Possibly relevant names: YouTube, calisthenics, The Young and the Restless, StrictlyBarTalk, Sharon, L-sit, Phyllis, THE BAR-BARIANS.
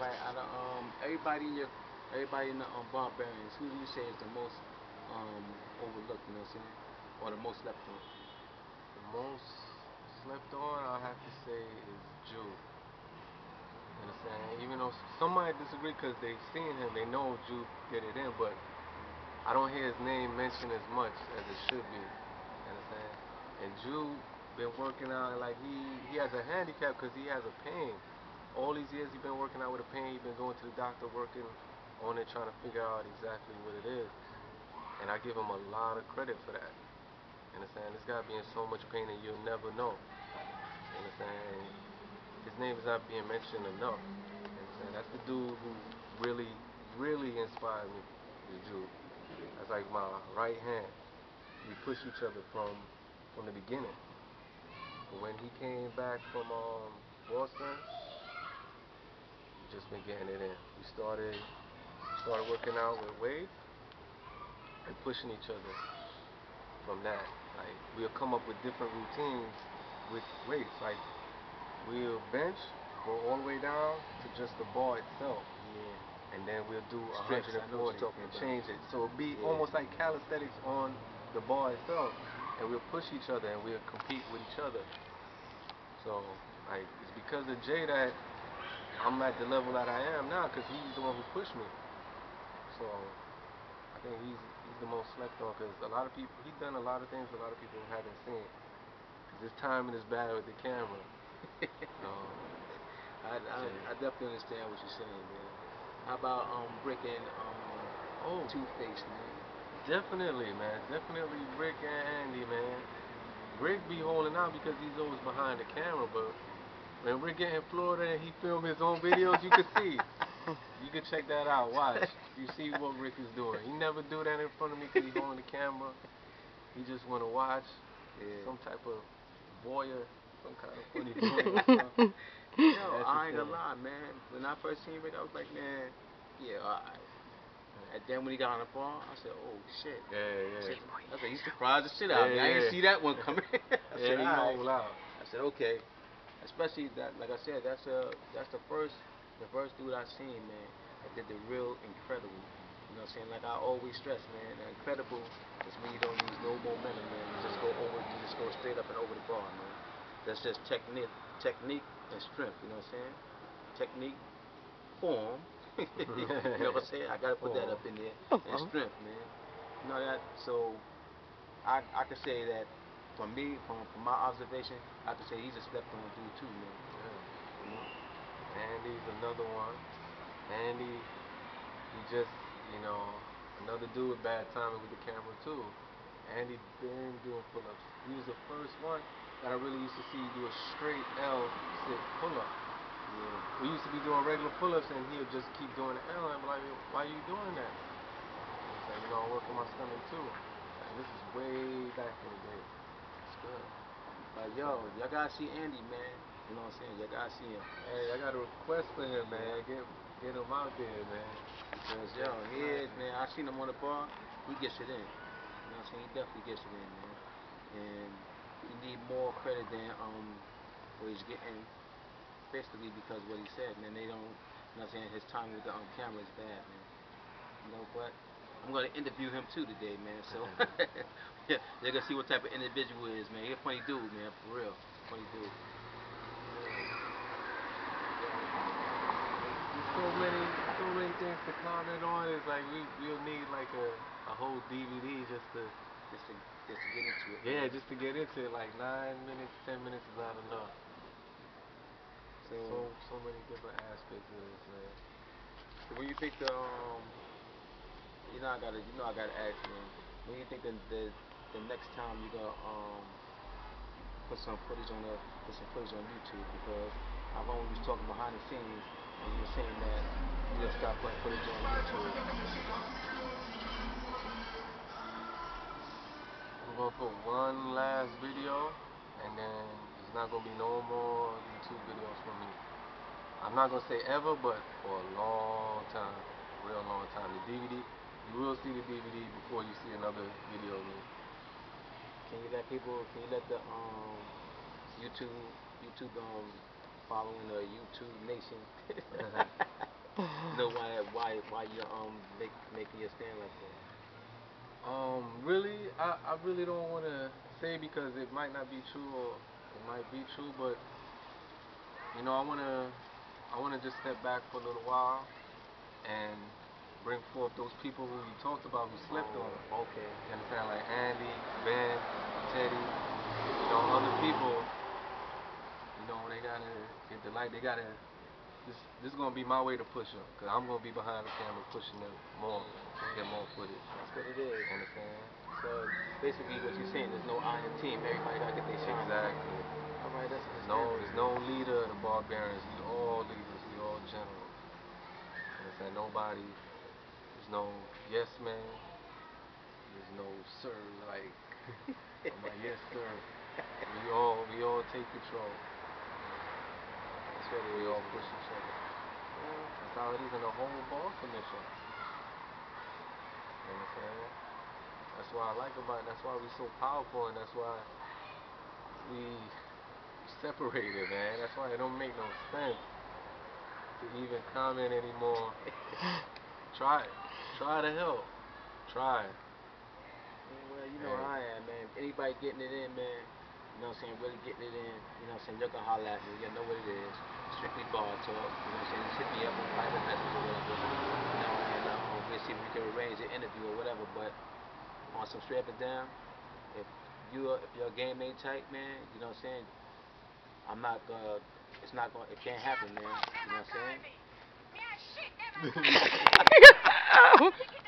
right? Out of everybody in the barbarians, who do you say is the most overlooked? You know what I'm saying? Or the most slept on? The most slept on, I have to say, is Jew. You know what I'm saying? Even though some might disagree because they've seen him, they know Jew did it in, but I don't hear his name mentioned as much as it should be. You know what I'm saying? And Jew been working out, like he has a handicap because he has a pain. All these years he's been working out with a pain, he's been going to the doctor, working on it, trying to figure out exactly what it is. And I give him a lot of credit for that. You understand? This guy be in so much pain that you'll never know. You understand? His name is not being mentioned enough. You understand? That's the dude who really, really inspired me, the dude. That's like my right hand. We push each other from the beginning. But when he came back from Boston, just been getting it in. We started working out with Wade and pushing each other from that. Like, we'll come up with different routines with weights. Like, we'll bench, go all the way down to just the bar itself. Yeah. And then we'll do 104 and change it. So it'll be almost like calisthenics on the bar itself. And we'll push each other and we'll compete with each other. So, like, it's because of Jay that I'm at the level that I am now, because he's the one who pushed me. So I think he's the most slept on, because a lot of people, he's done a lot of things a lot of people haven't seen. Because his timing is bad with the camera. I definitely understand what you're saying, man. How about Brick and Two-Face, man? Definitely, man. Definitely Brick and Andy, man. Brick be holding out because he's always behind the camera, but when we're getting in Florida and he filmed his own videos, you can see. You can check that out. Watch. You see what Rick is doing. He never do that in front of me because he's holding the camera. He just want to watch. Yeah. Some type of voyeur. Some kind of funny voyeur. Yo, I ain't gonna lie, man. When I first seen Rick, I was like, man, yeah, alright. And then when he got on the phone, I said, oh, shit. Yeah, yeah. I said, he surprised the shit out of me. I didn't see that one coming. I said, all right. I said, okay. Especially that, like I said, that's the first dude I seen, man, that did the real incredible. You know what I'm saying? Like I always stress, man, the incredible is when you don't use no momentum, man. You just go over, you just go straight up and over the bar, man. That's just technique and strength. You know what I'm saying? Technique, form. You know what I'm saying? I gotta put that up in there. And strength, man. You know that. So I could say that. For me, from my observation, I could say he's a slept on dude too, man. Yeah. Andy's another one. Andy, he just, you know, another dude with bad timing with the camera too. Andy been doing pull-ups. He was the first one that I really used to see do a straight L-sit pull-up. Yeah. We used to be doing regular pull-ups and he would just keep doing the L. I'm like, why are you doing that? I was like, you know, I'm working my stomach too. Like, this is way back in the day. Good. But yo, y'all gotta see Andy, man. You know what I'm saying? Y'all gotta see him. Hey, I got a request for him, man. Get him out there, man. Because yo, he is, man. I seen him on the bar. He gets it in. You know what I'm saying? He definitely gets it in, man. And he need more credit than what he's getting, basically because what he said, man. They don't, you know what I'm saying? His timing with the camera is bad, man. You know what? I'm gonna interview him too today, man. So yeah, they're gonna see what type of individual he is, man. He's a funny dude, man, for real. Funny dude. There's so many things to comment on. It's like we'll need like a whole DVD just to get into it. Yeah, man. Just to get into it. Like 9 minutes, 10 minutes is not enough. So many different aspects of this, man. So when you pick the I gotta ask, man. When you think the next time you gonna put some footage on YouTube? Because I've always was talking behind the scenes, and you were saying that you just start putting footage on YouTube. I'm gonna put one last video, and then there's not gonna be no more YouTube videos from me. I'm not gonna say ever, but for a long time, real long time. The DVD. You will see the DVD before you see another video of me. Can you let the YouTube following a YouTube Nation. No, why you making your stand like that? Really, I really don't want to say because it might not be true or it might be true, but you know, I wanna just step back for a little while and bring forth those people who you talked about who slept on. Okay. You understand, like Andy, Ben, Teddy, you know, other people. You know, they gotta get the light. They gotta. This is gonna be my way to push them, cause I'm gonna be behind the camera pushing them more, get more footage. That's what it is. Understand? So basically, what you're saying, there's no iron team. Everybody gotta get their shit. Exactly. All right, that's what. No, there's no leader of the Barbarians. We all leaders. We all generals. Understand? Nobody. There's no yes man. There's no sir. Like I'm like yes sir. We all take control. We all push each other. That's how it is in the whole ball commission. You understand? That's why I like about it. That's why we so powerful, and that's why we separated, man. That's why it don't make no sense to even comment anymore. Try it. Try to help. Try it. Well, you know how I am, man. Anybody getting it in, man. You know what I'm saying, really getting it in, you know what I'm saying, y'all can holler at me, y'all know what it is, Strictly Bar Talk, you know what I'm saying, just hit me up on private message or whatever, you know, and we'll see if we can arrange an interview or whatever, but on some straight up and down, if your game ain't tight, man, you know what I'm saying, I'm not gonna, it's not gonna, it can't happen, man, you know what I'm saying?